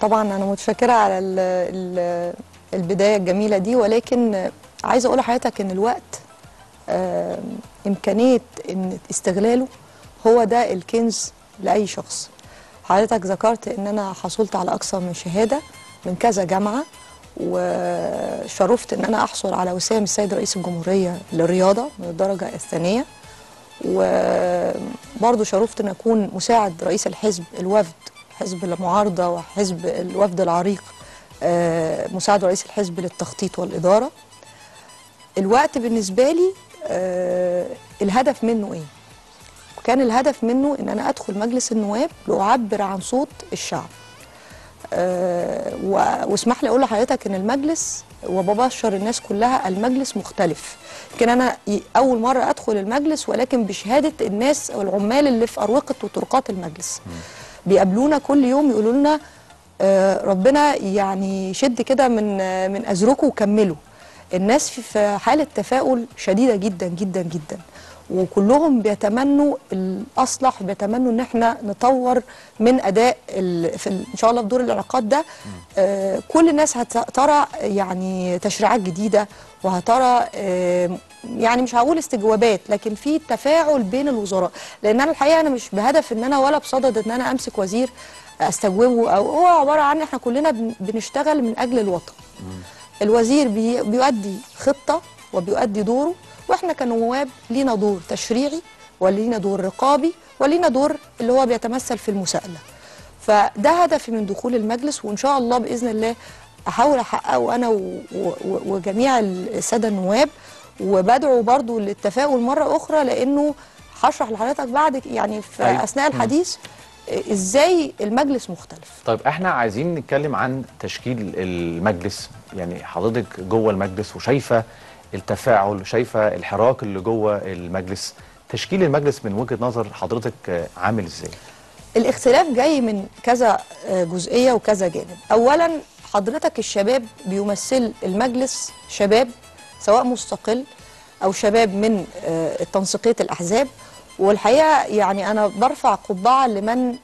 طبعا أنا متشكرة على البداية الجميلة دي، ولكن عايزة أقول لحضرتك إن الوقت إمكانية إن استغلاله هو ده الكنز لأي شخص. حضرتك ذكرت إن أنا حصلت على أكثر من شهادة من كذا جامعة، وشرفت إن أنا أحصل على وسام السيد رئيس الجمهورية للرياضة من الدرجة الثانية، وبرضه شرفت إن أكون مساعد رئيس الحزب الوفد، حزب المعارضة وحزب الوفد العريق، مساعد رئيس الحزب للتخطيط والإدارة. الوقت بالنسبة لي الهدف منه إيه؟ وكان الهدف منه إن أنا أدخل مجلس النواب لأعبر عن صوت الشعب. واسمح لي اقول لحضرتك ان المجلس، وببشر الناس كلها، المجلس مختلف. يمكن انا اول مره ادخل المجلس، ولكن بشهاده الناس والعمال اللي في اروقه وطرقات المجلس بيقابلونا كل يوم يقولوا لنا ربنا يعني شد كده من ازركوا وكملوا. الناس في حاله تفاؤل شديده جدا جدا جدا، وكلهم بيتمنوا الأصلح، بيتمنوا إن احنا نطور من أداء إن شاء الله في دور العلاقات ده. كل الناس هترى يعني تشريعات جديدة، وهترى يعني مش هقول استجوابات، لكن في تفاعل بين الوزراء. لأن أنا الحقيقة أنا مش بهدف إن أنا ولا بصدد إن أنا أمسك وزير أستجوبه، أو هو عبارة عن إحنا كلنا بنشتغل من أجل الوطن. الوزير بيؤدي خطة وبيؤدي دوره، واحنا كنواب لينا دور تشريعي ولينا دور رقابي ولينا دور اللي هو بيتمثل في المساءله. فده هدفي من دخول المجلس، وان شاء الله باذن الله احاول احققه انا وجميع الساده النواب. وبدعو برضو للتفاؤل مره اخرى، لانه هشرح لحضرتك بعد يعني في اثناء الحديث ازاي المجلس مختلف. طيب احنا عايزين نتكلم عن تشكيل المجلس، يعني حضرتك جوه المجلس وشايفه التفاعل، شايفه الحراك اللي جوه المجلس. تشكيل المجلس من وجهه نظر حضرتك عامل ازاي؟ الاختلاف جاي من كذا جزئيه وكذا جانب. اولا حضرتك الشباب بيمثل المجلس، شباب سواء مستقل او شباب من تنسيقية الاحزاب. والحقيقه يعني انا برفع قبعه لمن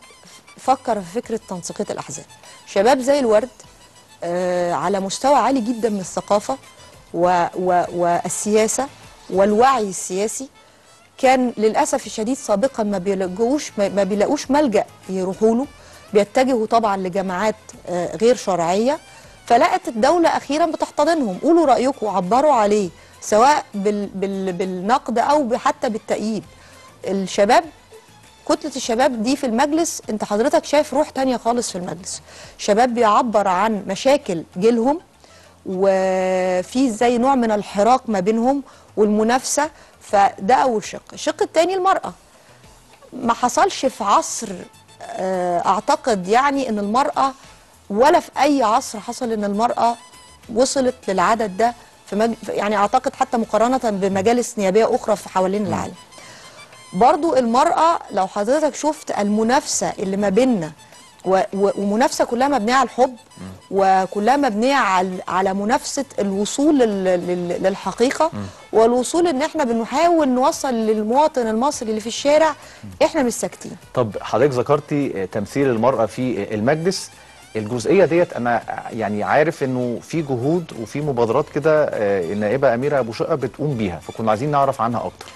فكر في فكره تنسيقية الاحزاب. شباب زي الورد على مستوى عالي جدا من الثقافه والسياسة والوعي السياسي. كان للأسف الشديد سابقا ما بيلاقوش ملجأ يروحوا له، بيتجهوا طبعا لجماعات غير شرعية. فلقت الدولة أخيرا بتحتضنهم، قولوا رأيكم وعبروا عليه، سواء بالنقد أو حتى بالتأييد. الشباب، كتلة الشباب دي في المجلس، انت حضرتك شايف روح تانية خالص في المجلس. شباب بيعبر عن مشاكل جيلهم، وفي زي نوع من الحراك ما بينهم والمنافسة. فده أول شق. الشق التاني المرأة. ما حصلش في عصر أعتقد يعني أن المرأة، ولا في أي عصر حصل أن المرأة وصلت للعدد ده يعني أعتقد حتى مقارنة بمجالس نيابية أخرى في حوالين العالم. برضو المرأة لو حضرتك شفت المنافسة اللي ما بيننا، ومنافسه كلها مبنيه على الحب، وكلها مبنيه على منافسه الوصول للحقيقه، والوصول ان احنا بنحاول نوصل للمواطن المصري اللي في الشارع احنا مش ساكتين. طب حضرتك ذكرتي تمثيل المراه في المجلس، الجزئيه ديت انا يعني عارف انه في جهود وفي مبادرات كده النائبه اميره ابو شقه بتقوم بيها، فكنا عايزين نعرف عنها اكتر.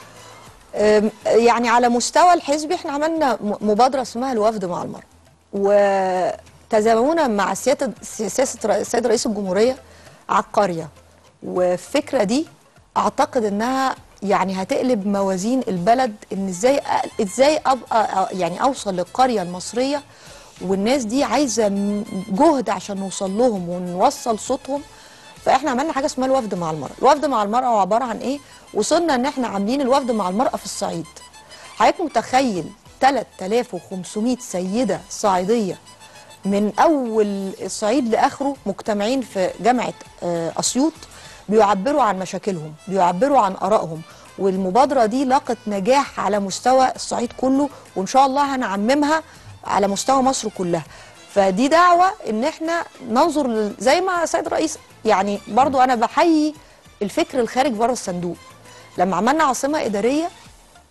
يعني على مستوى الحزب احنا عملنا مبادره اسمها الوفد مع المراه، وتزامنا مع سياسة السيد رئيس الجمهورية عالقرية. والفكرة دي أعتقد أنها يعني هتقلب موازين البلد، إن إزاي أبقى يعني أوصل للقرية المصرية. والناس دي عايزة جهد عشان نوصل لهم ونوصل صوتهم. فإحنا عملنا حاجة اسمها الوفد مع المرأة. الوفد مع المرأة هو عبارة عن إيه؟ وصلنا إن إحنا عاملين الوفد مع المرأة في الصعيد. حضرتك متخيل 3500 سيدة صعيدية من أول الصعيد لآخره مجتمعين في جامعة أسيوط، بيعبروا عن مشاكلهم، بيعبروا عن آرائهم. والمبادرة دي لاقت نجاح على مستوى الصعيد كله، وإن شاء الله هنعممها على مستوى مصر كلها. فدي دعوة إن احنا ننظر زي ما السيد الرئيس يعني برضو أنا بحيي الفكر الخارج بره الصندوق. لما عملنا عاصمة إدارية،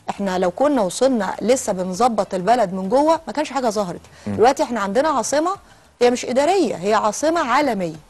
احنا لو كنا وصلنا لسه بنظبط البلد من جوه ما كانش حاجه ظهرت. دلوقتي احنا عندنا عاصمه هي مش إدارية، هي عاصمة عالمية.